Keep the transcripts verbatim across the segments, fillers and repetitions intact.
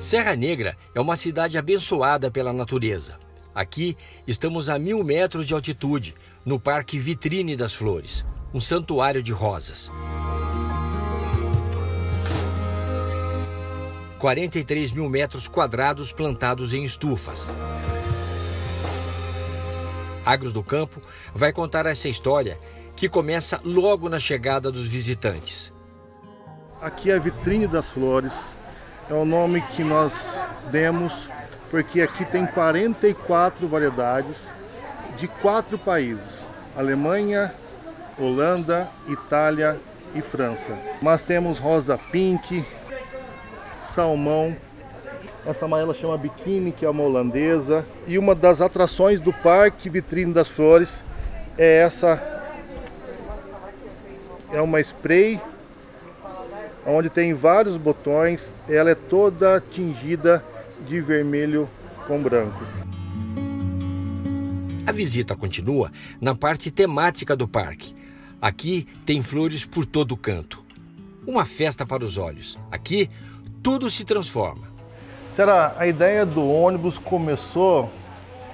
Serra Negra é uma cidade abençoada pela natureza. Aqui estamos a mil metros de altitude, no Parque Vitrine das Flores, um santuário de rosas. quarenta e três mil metros quadrados plantados em estufas. AgRoss do Campo vai contar essa história que começa logo na chegada dos visitantes. Aqui é a Vitrine das Flores, é o nome que nós demos porque aqui tem quarenta e quatro variedades de quatro países: Alemanha, Holanda, Itália e França. Nós temos rosa pink, salmão, essa amarela chama biquíni, que é uma holandesa. E uma das atrações do Parque Vitrine das Flores é essa, é uma spray onde tem vários botões, ela é toda tingida de vermelho com branco. A visita continua na parte temática do parque. Aqui tem flores por todo canto. Uma festa para os olhos. Aqui tudo se transforma. Será, a ideia do ônibus começou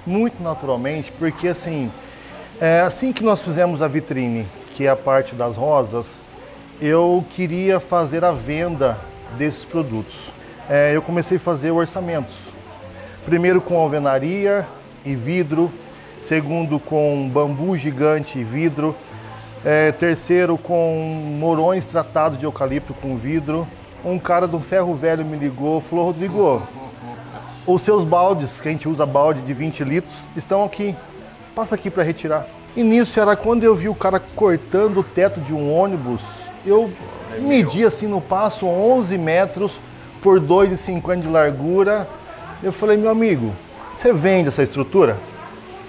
muito naturalmente, porque assim, é assim que nós fizemos a vitrine, que é a parte das rosas, eu queria fazer a venda desses produtos. É, eu comecei a fazer orçamentos, primeiro com alvenaria e vidro, segundo com bambu gigante e vidro, é, terceiro com morões tratados de eucalipto com vidro. Um cara do ferro velho me ligou e falou: Rodrigo, os seus baldes, que a gente usa balde de vinte litros, estão aqui, passa aqui para retirar. E nisso era quando eu vi o cara cortando o teto de um ônibus, eu medi assim no passo onze metros por dois e cinquenta de largura. Eu falei: meu amigo, você vende essa estrutura?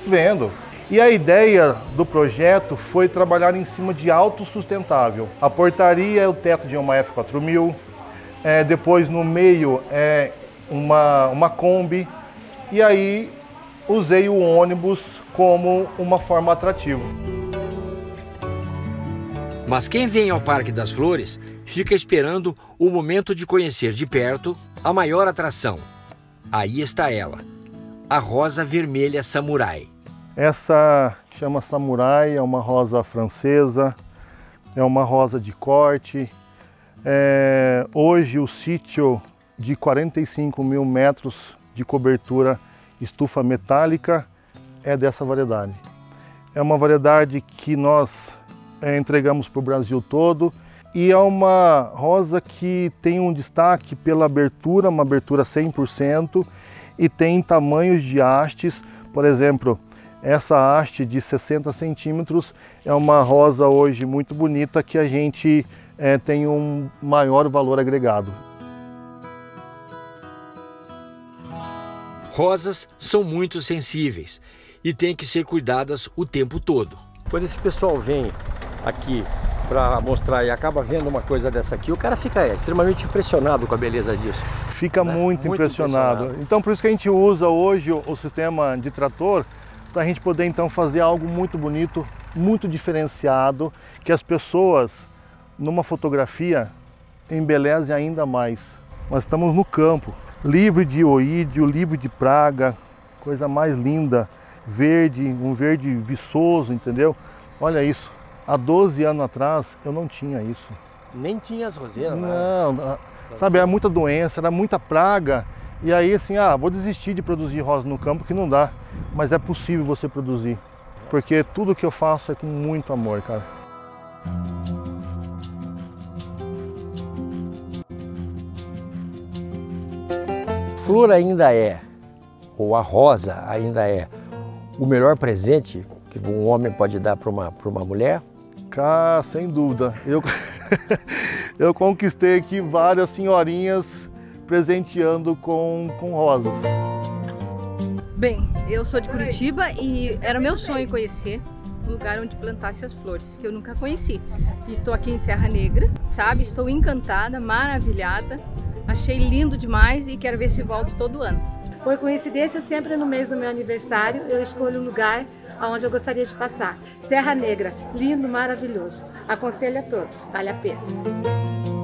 Vendo. E a ideia do projeto foi trabalhar em cima de autossustentável. A portaria é o teto de uma F quatro mil, é, depois no meio é uma, uma Kombi, e aí usei o ônibus como uma forma atrativa. Mas quem vem ao Parque das Flores fica esperando o momento de conhecer de perto a maior atração. Aí está ela, a rosa vermelha Samurai. Essa chama Samurai, é uma rosa francesa, é uma rosa de corte. É, hoje o sítio de quarenta e cinco mil metros de cobertura estufa metálica é dessa variedade. É uma variedade que nós é, entregamos para o Brasil todo, e é uma rosa que tem um destaque pela abertura, uma abertura cem por cento, e tem tamanhos de hastes. Por exemplo, essa haste de sessenta centímetros é uma rosa hoje muito bonita, que a gente é, tem um maior valor agregado. Rosas são muito sensíveis e têm que ser cuidadas o tempo todo. Quando esse pessoal vem aqui para mostrar e acaba vendo uma coisa dessa aqui, o cara fica é, extremamente impressionado com a beleza disso. Fica né? muito, muito impressionado. impressionado. Então por isso que a gente usa hoje o, o sistema de trator, para a gente poder então fazer algo muito bonito, muito diferenciado, que as pessoas numa fotografia embelezem ainda mais. Nós estamos no campo, livre de oídio, livre de praga, coisa mais linda, verde, um verde viçoso, entendeu? Olha isso, há doze anos atrás eu não tinha isso. Nem tinha as roseiras, não, né? Sabe, era muita doença, era muita praga, e aí assim, ah, vou desistir de produzir rosa no campo que não dá, mas é possível você produzir, porque tudo que eu faço é com muito amor, cara. Flor ainda é, ou a rosa ainda é, o melhor presente que um homem pode dar para uma, para uma mulher? Cara, sem dúvida. Eu, eu conquistei aqui várias senhorinhas presenteando com, com rosas. Bem, eu sou de Curitiba e era meu sonho conhecer um lugar onde plantasse as flores, que eu nunca conheci. Estou aqui em Serra Negra, sabe? Estou encantada, maravilhada. Achei lindo demais e quero ver se volto todo ano. Por coincidência, sempre no mês do meu aniversário, eu escolho um lugar onde eu gostaria de passar. Serra Negra, lindo, maravilhoso. Aconselho a todos, vale a pena.